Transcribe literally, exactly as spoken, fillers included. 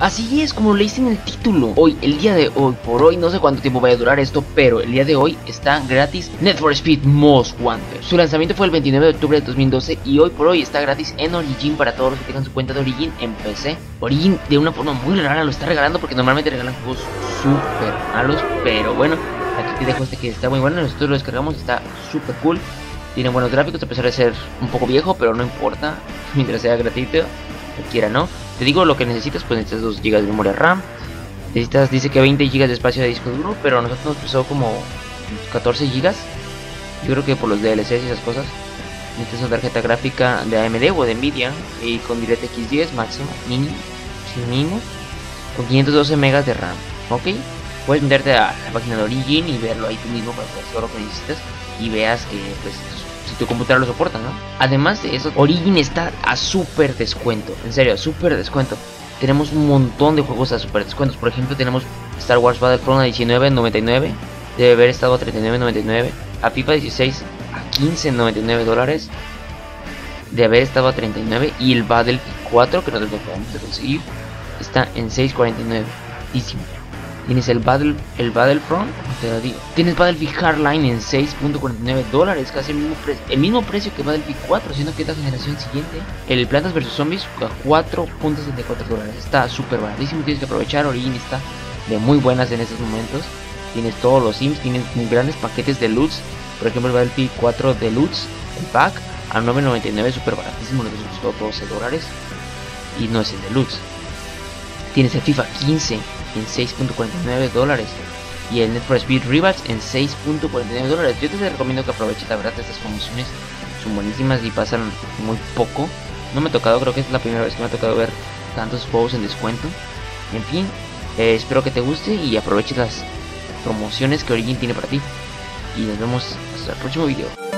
Así es, como lo leíste en el título, hoy, el día de hoy, por hoy, no sé cuánto tiempo vaya a durar esto, pero el día de hoy está gratis Need for Speed Most Wanted. Su lanzamiento fue el veintinueve de octubre de dos mil doce y hoy por hoy está gratis en Origin para todos los que tengan su cuenta de Origin en P C. Origin de una forma muy rara lo está regalando porque normalmente regalan juegos súper malos, pero bueno, aquí te dejo este que está muy bueno, nosotros lo descargamos, está súper cool. Tiene buenos gráficos a pesar de ser un poco viejo, pero no importa, mientras sea gratuito, cualquiera, ¿no? Te digo lo que necesitas, pues necesitas dos gigas de memoria RAM. Necesitas, dice que veinte gigas de espacio de disco duro, pero a nosotros nos pesó como catorce gigas. Yo creo que por los D L Cs y esas cosas. Necesitas una tarjeta gráfica de A M D o de NVIDIA y con DirectX diez máxima, mini, sin mínimo, con quinientos doce megas de RAM, ¿ok? Puedes meterte a la página de Origin y verlo ahí tú mismo para hacer todo lo que necesitas y veas que pues si tu computadora lo soporta, ¿no? Además de eso, Origin está a súper descuento, en serio, a súper descuento. Tenemos un montón de juegos a súper descuentos, por ejemplo tenemos Star Wars Battlefront a diecinueve noventa y nueve, debe haber estado a treinta y nueve noventa y nueve, a FIFA dieciséis a quince noventa y nueve dólares, de haber estado a treinta y nueve, y el Battlefield cuatro, que nosotros lo podemos conseguir, está en seis cuarenta y nueve, altísimo. Tienes el Battle, el Battlefront, te lo digo. Tienes Battlefield Hardline en seis cuarenta y nueve dólares, casi el mismo, el mismo precio que Battlefield cuatro, siendo que esta generación siguiente. El Plants versus Zombies a cuatro setenta y cuatro dólares, está súper baratísimo, tienes que aprovechar. Origin está de muy buenas en estos momentos. Tienes todos los Sims, tienes grandes paquetes de loots, por ejemplo el Battlefield cuatro de loots, el pack a nueve noventa y nueve, súper baratísimo, nos costó doce dólares y no es el de loots. Tienes el FIFA quince en seis cuarenta y nueve dólares y el Need for Speed Rivals en seis cuarenta y nueve dólares. Yo te recomiendo que aproveches, la verdad, estas promociones son buenísimas y pasan muy poco. No me ha tocado, creo que es la primera vez que me ha tocado ver tantos juegos en descuento. En fin, eh, espero que te guste y aproveches las promociones que Origin tiene para ti. Y nos vemos hasta el próximo video.